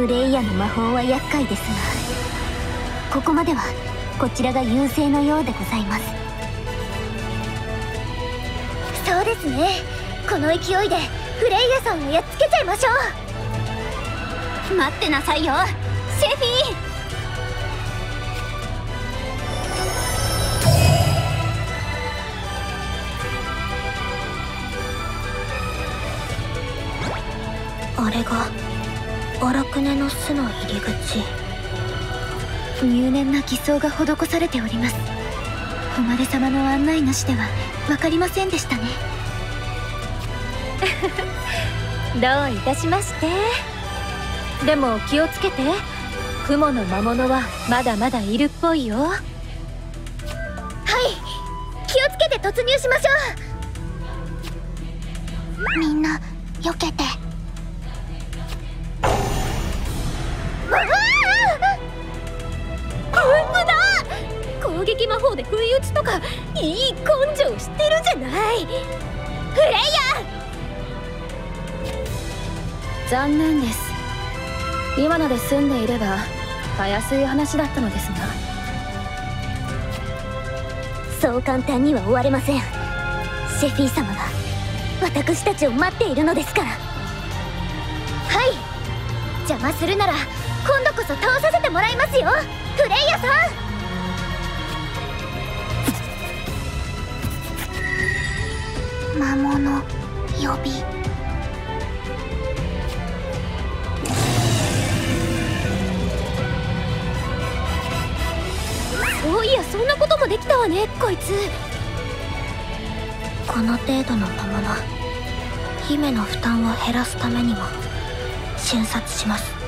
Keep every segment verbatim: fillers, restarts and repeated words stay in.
フレイヤの魔法は厄介ですが、ここまではこちらが優勢のようでございます。そうですね、この勢いでフレイヤさんをやっつけちゃいましょう。待ってなさいよシェフィー。あれが荒粂の巣の入り口。入念な偽装が施されております。誉様の案内なしでは分かりませんでしたね。どういたしまして。でも気をつけて、雲の魔物はまだまだいるっぽいよ。はい、気をつけて突入しましょう。みんな避けて。攻撃魔法で不意打ちとかいい根性を知ってるじゃない、フレイヤー。残念です。今ので済んでいればたやすい話だったのですが。そう簡単には終われません。シェフィー様が私たちを待っているのですから。はい、邪魔するなら今度こそ倒させてもらいますよフレイヤさん。魔物予備。そういや、そんなこともできたわねこいつ。この程度の魔物、姫の負担を減らすためにも瞬殺します。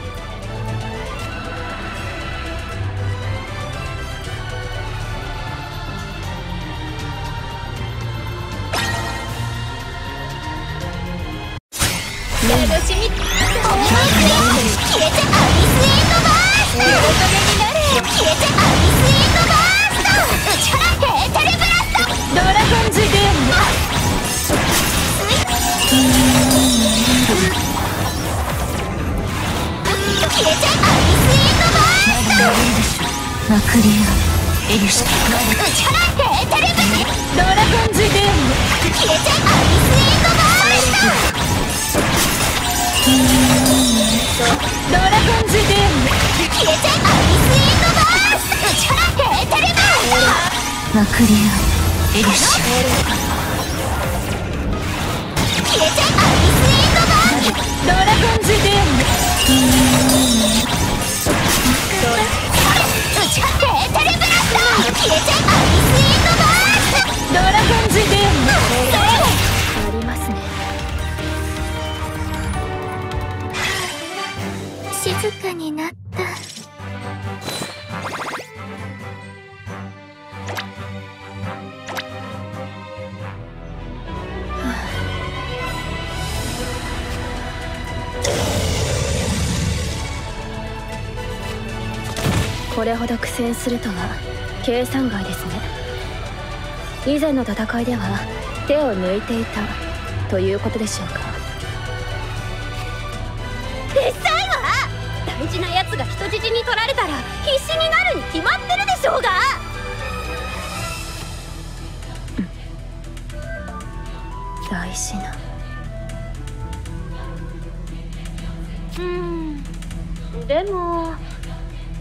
これほど苦戦するとは計算外ですね。以前の戦いでは手を抜いていたということでしょうか。うっさいわ。大事なやつが人質に取られたら必死になるに決まってるでしょうが。うん、大事な。うん、でも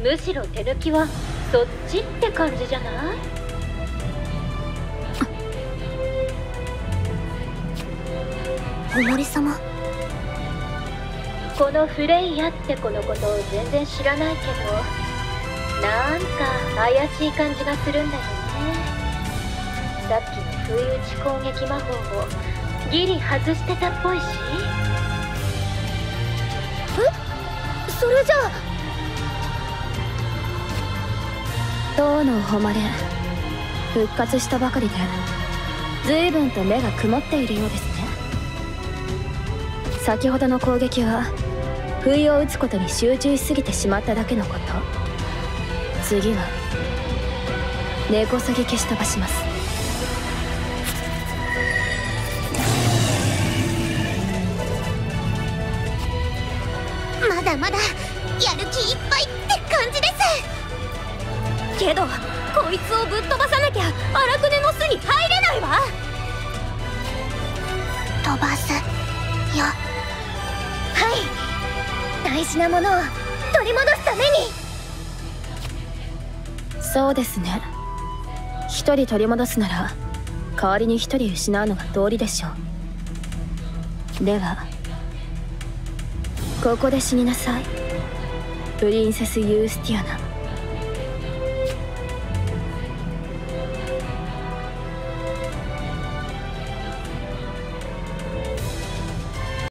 むしろ手抜きはそっちって感じじゃない？お森様、このフレイヤって子のことを全然知らないけど、なんか怪しい感じがするんだよね。さっきの不意打ち攻撃魔法もギリ外してたっぽいし。え？それじゃあ塔の誉れ復活したばかりで随分と目が曇っているようですね。先ほどの攻撃は不意を打つことに集中しすぎてしまっただけのこと。次は根こそぎ消し飛ばします。まだまだやる気いっぱいって感じですけど、こいつをぶっ飛ばさなきゃ荒くねの巣に入れないわ。飛ばすよ。はい、大事なものを取り戻すために。そうですね。一人取り戻すなら代わりに一人失うのが道理でしょう。ではここで死になさい、プリンセスユースティアナ。